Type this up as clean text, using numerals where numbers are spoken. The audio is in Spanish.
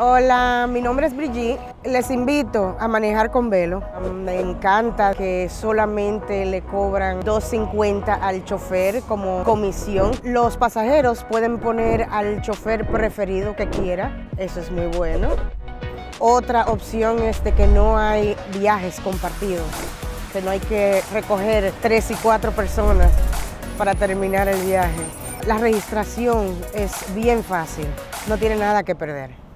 Hola, mi nombre es Brigitte. Les invito a manejar con velo. Me encanta que solamente le cobran $2.50 al chofer como comisión. Los pasajeros pueden poner al chofer preferido que quiera. Eso es muy bueno. Otra opción es de que no hay viajes compartidos, que no hay que recoger 3 y 4 personas para terminar el viaje. La registración es bien fácil, no tiene nada que perder.